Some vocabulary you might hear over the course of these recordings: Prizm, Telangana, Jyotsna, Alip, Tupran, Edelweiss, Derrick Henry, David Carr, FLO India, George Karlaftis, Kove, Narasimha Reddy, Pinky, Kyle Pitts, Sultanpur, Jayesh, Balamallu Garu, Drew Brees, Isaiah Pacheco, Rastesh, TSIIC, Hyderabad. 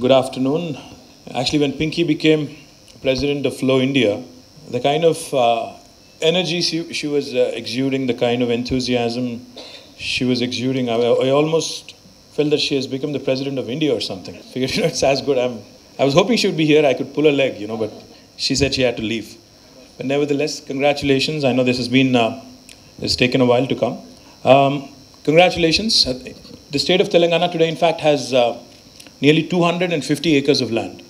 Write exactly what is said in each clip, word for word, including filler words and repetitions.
Good afternoon. Actually, when Pinky became president of FLO India, the kind of uh, energy she, she was uh, exuding, the kind of enthusiasm she was exuding, I, I almost felt that she has become the president of India or something. I figured, you know, it's as good. I'm, I was hoping she would be here. I could pull her leg, you know, but she said she had to leave. But nevertheless, congratulations. I know this has been, uh, it's taken a while to come. Um, congratulations. The state of Telangana today, in fact, has uh, nearly two hundred fifty acres of land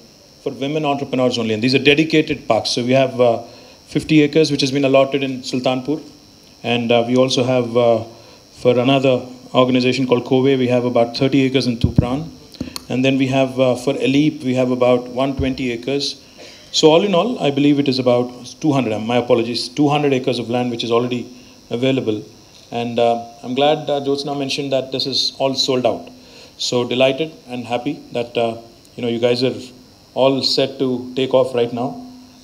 for women entrepreneurs only. And these are dedicated parks. So we have uh, fifty acres, which has been allotted in Sultanpur. And uh, we also have, uh, for another organization called Kove, we have about thirty acres in Tupran. And then we have, uh, for Alip, we have about one hundred twenty acres. So all in all, I believe it is about two hundred, my apologies, two hundred acres of land, which is already available. And uh, I'm glad uh, Jyotsna mentioned that this is all sold out. So delighted and happy that uh, you know, you guys are all set to take off right now.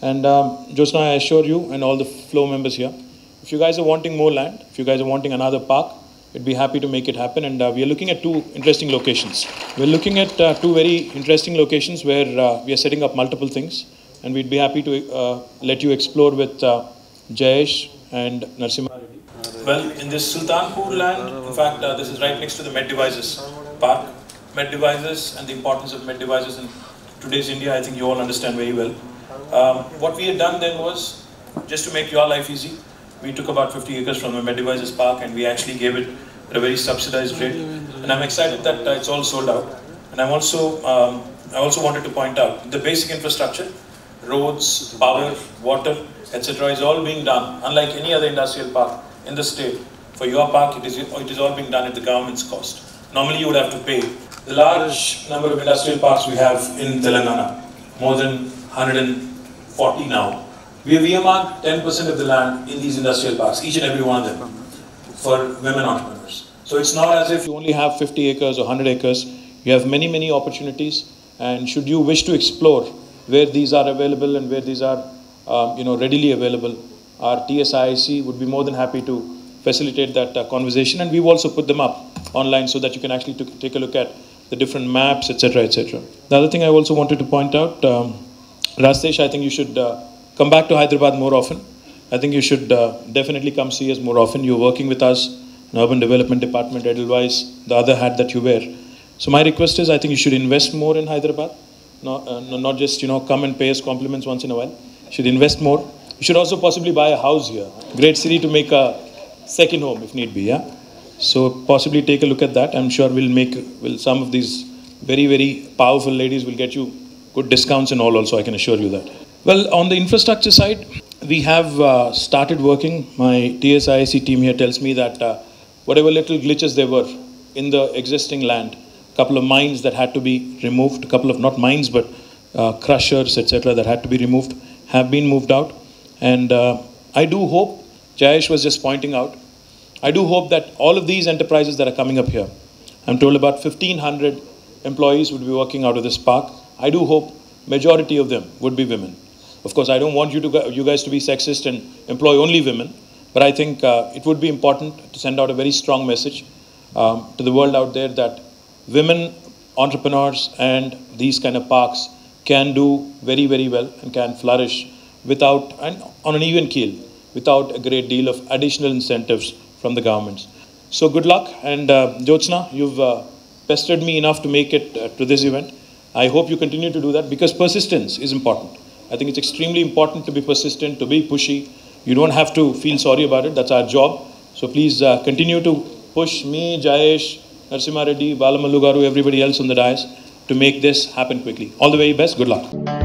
And um, Jyotsna, I assure you and all the FLO members here, if you guys are wanting more land, if you guys are wanting another park, we'd be happy to make it happen. And uh, we are looking at two interesting locations. We're looking at uh, two very interesting locations where uh, we are setting up multiple things. And we'd be happy to uh, let you explore with uh, Jayesh and Narasimha Reddy. Well, in this Sultanpur land, in fact, uh, this is right next to the med devices park. Med devices and the importance of med devices in today's India, I think you all understand very well. Um, what we had done then was, just to make your life easy, we took about fifty acres from the med devices park and we actually gave it at a very subsidized rate. And I'm excited that uh, it's all sold out. And I'm also, um, I also wanted to point out the basic infrastructure, roads, power, water, et cetera is all being done, unlike any other industrial park in the state. For your park, it is, it is all being done at the government's cost. Normally, you would have to pay. The large number of industrial parks we have in Telangana, more than one hundred forty now. We have earmarked ten percent of the land in these industrial parks, each and every one of them, for women entrepreneurs. So it's not as if you only have fifty acres or one hundred acres. You have many, many opportunities. And should you wish to explore where these are available and where these are um, you know, readily available, our T S I I C would be more than happy to facilitate that uh, conversation. And we've also put them up online so that you can actually take a look at the different maps, et cetera, et cetera. The other thing I also wanted to point out, um, Rastesh, I think you should uh, come back to Hyderabad more often. I think you should uh, definitely come see us more often. You're working with us in Urban Development Department, Edelweiss, the other hat that you wear. So my request is, I think you should invest more in Hyderabad. Not, uh, not just, you know, come and pay us compliments once in a while. You should invest more. You should also possibly buy a house here. Great city to make a second home if need be, yeah? So possibly take a look at that. I'm sure we'll make, will some of these very, very powerful ladies will get you good discounts and all also, I can assure you that. Well, on the infrastructure side, we have uh, started working. My T S I I C team here tells me that uh, whatever little glitches there were in the existing land, couple of mines that had to be removed, a couple of not mines but uh, crushers, et cetera, that had to be removed, have been moved out. And uh, I do hope, Jayesh was just pointing out, I do hope that all of these enterprises that are coming up here, I'm told about fifteen hundred employees would be working out of this park. I do hope majority of them would be women. Of course, I don't want you, to, you guys to be sexist and employ only women, but I think uh, it would be important to send out a very strong message um, to the world out there that women entrepreneurs and these kind of parks can do very, very well and can flourish without, and on an even keel, without a great deal of additional incentives from the governments. So good luck. And uh, Jyotsna, you've uh, pestered me enough to make it uh, to this event. I hope you continue to do that because persistence is important. I think it's extremely important to be persistent, to be pushy. You don't have to feel sorry about it. That's our job. So please uh, continue to push me, Jayesh, Narasimha Reddy, Balamallu Garu, everybody else on the dais to make this happen quickly. All the very best. Good luck.